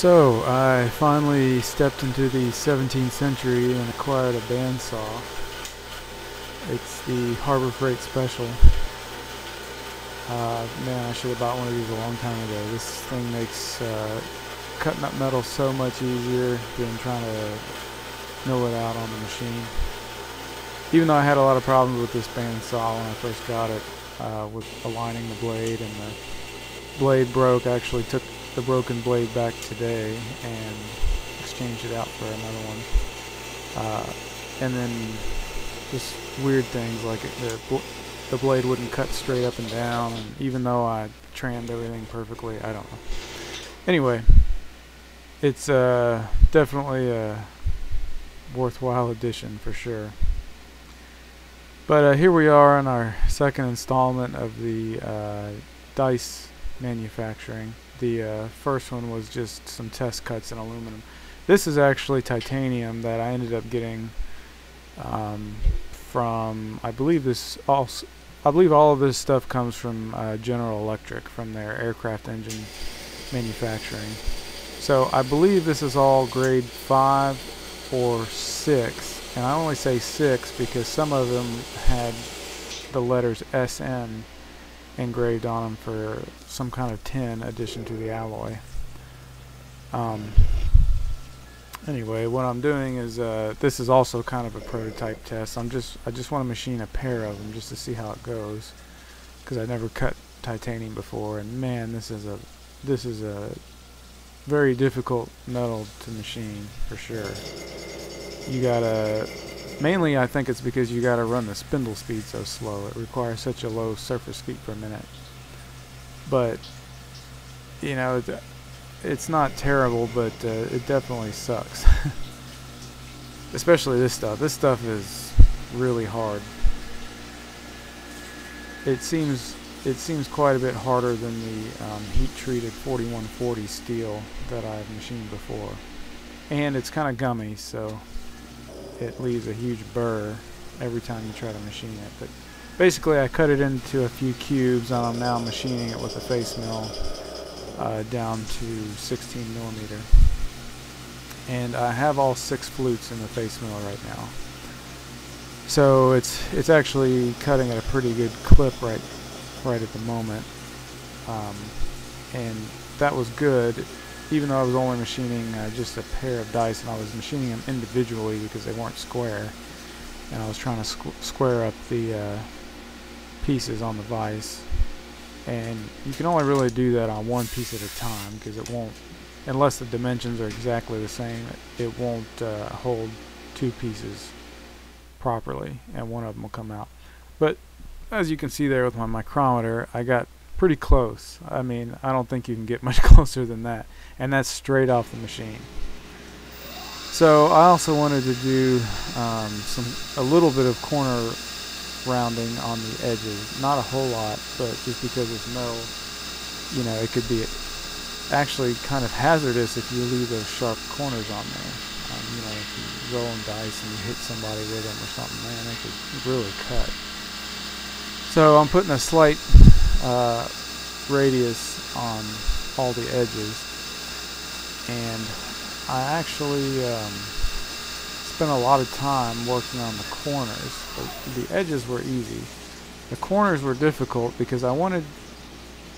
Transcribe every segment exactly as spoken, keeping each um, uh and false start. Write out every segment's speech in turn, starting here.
So I finally stepped into the seventeenth century and acquired a bandsaw. It's the Harbor Freight Special. Uh, man, I should have bought one of these a long time ago. This thing makes uh, cutting up metal so much easier than trying to mill it out on the machine. Even though I had a lot of problems with this bandsaw when I first got it, uh, with aligning the blade, and the blade broke. I actually took the broken blade back today and exchanged it out for another one. Uh, and then just weird things like it, the, bl the blade wouldn't cut straight up and down, and even though I trimmed everything perfectly, I don't know. Anyway, it's uh, definitely a worthwhile addition for sure. But uh, here we are in our second installment of the uh, dice manufacturing. The uh, first one was just some test cuts in aluminum. This is actually titanium that I ended up getting um, from, I believe this also, I believe all of this stuff comes from uh, General Electric, from their aircraft engine manufacturing. So I believe this is all grade five or six. And I only say six because some of them had the letters S N engraved on them for some kind of tin addition to the alloy. Um, anyway, what I'm doing is uh, this is also kind of a prototype test. I'm just I just want to machine a pair of them just to see how it goes, because I never cut titanium before, and man, this is a this is a very difficult metal to machine for sure. You gotta, mainly I think it's because you gotta run the spindle speed so slow. It requires such a low surface heat per minute. But, you know, it's not terrible, but uh, it definitely sucks. Especially this stuff. This stuff is really hard. It seems it seems quite a bit harder than the um, heat-treated forty-one forty steel that I've machined before. And it's kind of gummy, so it leaves a huge burr every time you try to machine it. But basically I cut it into a few cubes and I'm now machining it with a face mill uh, down to sixteen millimeter. And I have all six flutes in the face mill right now. So it's it's actually cutting at a pretty good clip right right at the moment. Um, and that was good. Even though I was only machining uh, just a pair of dice, and I was machining them individually because they weren't square, and I was trying to squ square up the uh, pieces on the vise, and you can only really do that on one piece at a time, because it won't, unless the dimensions are exactly the same, it, it won't uh, hold two pieces properly, and one of them will come out. But as you can see there with my micrometer, I got pretty close. I mean, I don't think you can get much closer than that, and that's straight off the machine. So I also wanted to do um, some a little bit of corner rounding on the edges, not a whole lot, but just because it's metal, you know, it could be actually kind of hazardous if you leave those sharp corners on there. Um, you know, if you roll in dice and you hit somebody with them or something, man, it could really cut. So I'm putting a slight Uh, radius on all the edges, and I actually um, spent a lot of time working on the corners. The, the edges were easy. The corners were difficult because I wanted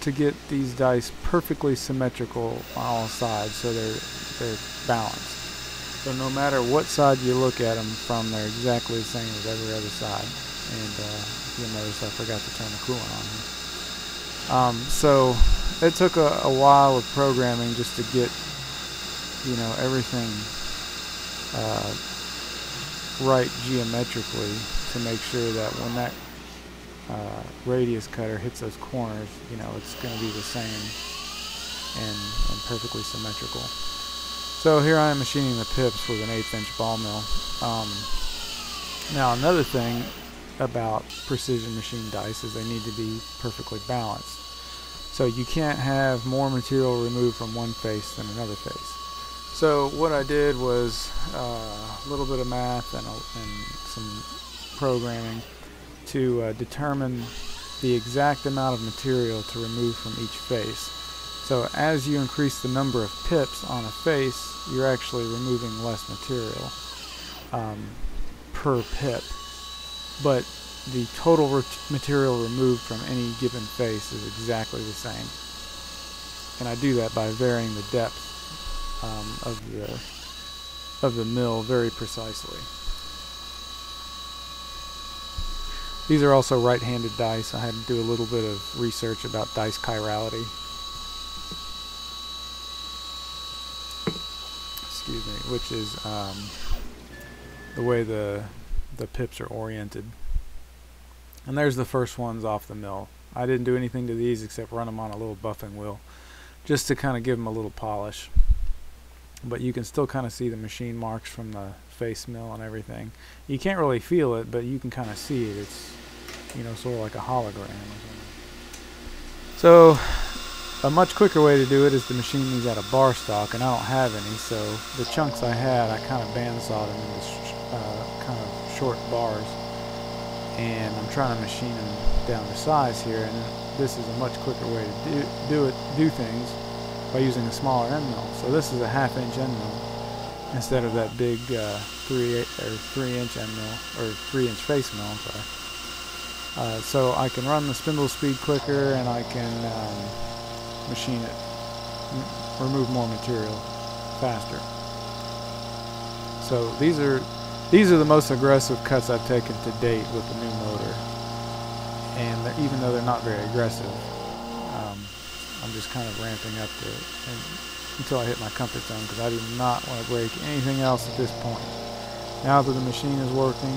to get these dice perfectly symmetrical on all sides, so they're, they're balanced. So no matter what side you look at them from, they're exactly the same as every other side. And uh, you'll notice I forgot to turn the coolant on here. Um, so it took a, a while of programming just to get, you know, everything uh, right geometrically, to make sure that when that uh, radius cutter hits those corners, you know, it's going to be the same and, and perfectly symmetrical. So here I am machining the pips with an eighth inch ball mill. Um, now another thing about precision machine dice is they need to be perfectly balanced. So you can't have more material removed from one face than another face. So what I did was uh, a little bit of math and, a, and some programming to uh, determine the exact amount of material to remove from each face. So as you increase the number of pips on a face, you're actually removing less material um, per pip. But the total re material removed from any given face is exactly the same. And I do that by varying the depth um, of the of the mill very precisely. These are also right-handed dice. I had to do a little bit of research about dice chirality. Excuse me, which is um, the way the the pips are oriented. And there's the first ones off the mill. I didn't do anything to these except run them on a little buffing wheel, just to kind of give them a little polish. But you can still kind of see the machine marks from the face mill and everything. You can't really feel it, but you can kind of see it. It's, you know, sort of like a hologram or something. So a much quicker way to do it is to machine these out of bar stock, and I don't have any, so the chunks I had, I kind of bandsawed them into uh, kind of short bars, and I'm trying to machine them down to size here. And this is a much quicker way to do do it do things by using a smaller end mill. So this is a half inch end mill instead of that big uh, three eight, or three inch end mill or three inch face mill. I'm sorry. Uh, so I can run the spindle speed quicker, and I can Um, machine it, M remove more material faster. So these are these are the most aggressive cuts I've taken to date with the new motor, and even though they're not very aggressive, um, I'm just kind of ramping up to it and, until I hit my comfort zone, because I do not want to break anything else at this point. Now that the machine is working,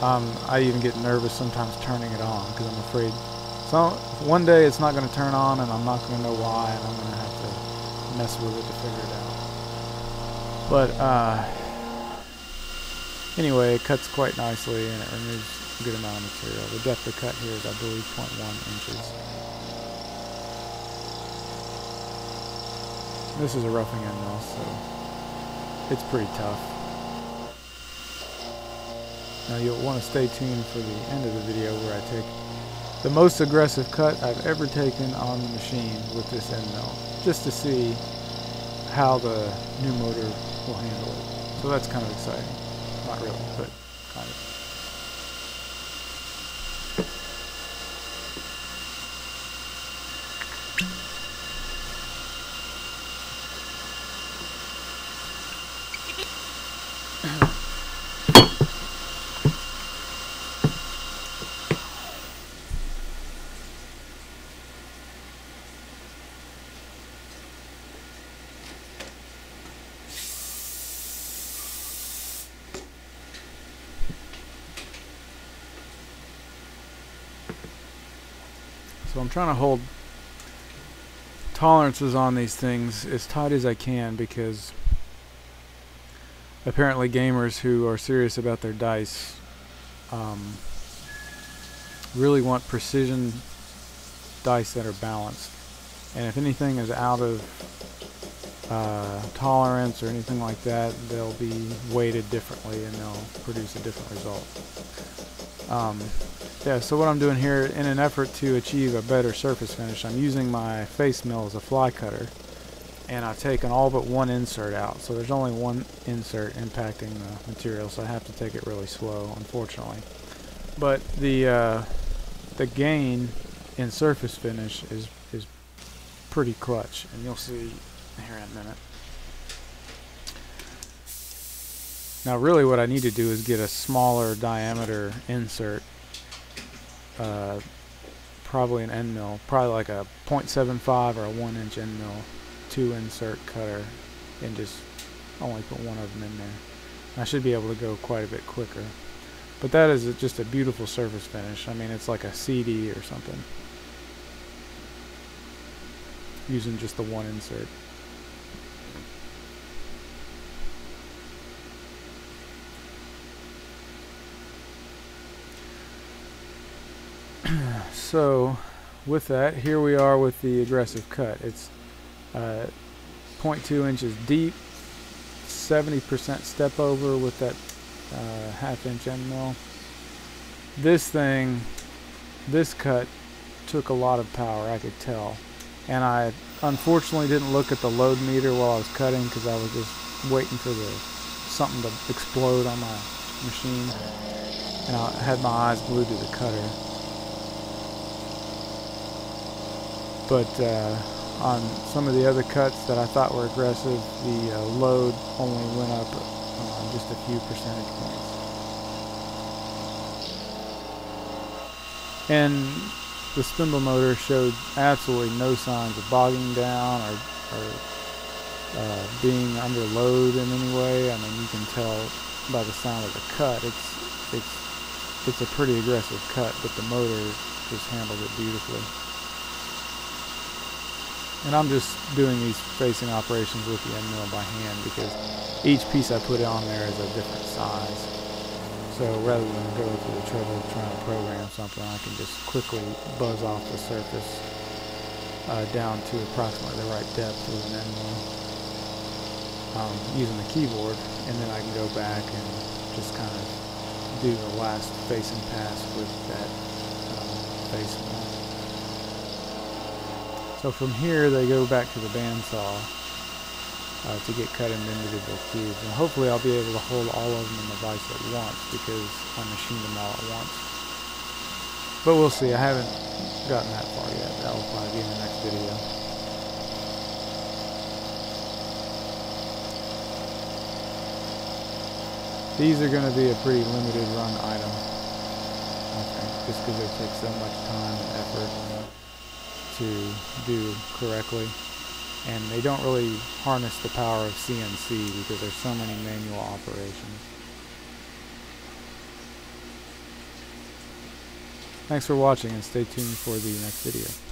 um, I even get nervous sometimes turning it on, because I'm afraid. So one day it's not going to turn on, and I'm not going to know why, and I'm going to have to mess with it to figure it out. But uh, anyway, it cuts quite nicely, and it removes a good amount of material. The depth of cut here is, I believe, zero point one inches. This is a roughing end mill, so it's pretty tough. Now you'll want to stay tuned for the end of the video where I take the most aggressive cut I've ever taken on the machine with this end mill, just to see how the new motor will handle it. So that's kind of exciting. Not really, but kind of. So I'm trying to hold tolerances on these things as tight as I can, because apparently gamers who are serious about their dice um, really want precision dice that are balanced. And if anything is out of uh, tolerance or anything like that, they'll be weighted differently and they'll produce a different result. Um, Yeah, so what I'm doing here, in an effort to achieve a better surface finish, I'm using my face mill as a fly cutter, and I've taken all but one insert out. So there's only one insert impacting the material, so I have to take it really slow, unfortunately. But the uh, the gain in surface finish is, is pretty clutch, and you'll see here in a minute. Now really what I need to do is get a smaller diameter insert. Uh, probably an end mill, probably like a point seven five or a one inch end mill, two insert cutter, and just only put one of them in there. I should be able to go quite a bit quicker. But that is just a beautiful surface finish. I mean, it's like a C D or something, using just the one insert. So with that, here we are with the aggressive cut. It's uh, point two inches deep, seventy percent step over with that uh, half inch end mill. This thing, this cut took a lot of power, I could tell. and I unfortunately didn't look at the load meter while I was cutting because I was just waiting for the something to explode on my machine, and I had my eyes glued to the cutter. But uh, on some of the other cuts that I thought were aggressive, the uh, load only went up uh, just a few percentage points. And the spindle motor showed absolutely no signs of bogging down or, or uh, being under load in any way. I mean, you can tell by the sound of the cut. It's it's it's a pretty aggressive cut, but the motor just handled it beautifully. And I'm just doing these facing operations with the end mill by hand because each piece I put on there is a different size. So rather than go through the trouble of trying to program something, I can just quickly buzz off the surface uh, down to approximately the right depth with an end mill um, using the keyboard, and then I can go back and just kind of do the last facing pass with that um, face mill. So from here they go back to the bandsaw Uh, to get cut into individual cubes, and hopefully I'll be able to hold all of them in the vise at once because I machined them all at once. But we'll see. I haven't gotten that far yet. That will probably be in the next video. These are going to be a pretty limited run item, I think, just because it takes so much time and effort to do correctly. And they don't really harness the power of C N C because there's so many manual operations. Thanks for watching, and stay tuned for the next video.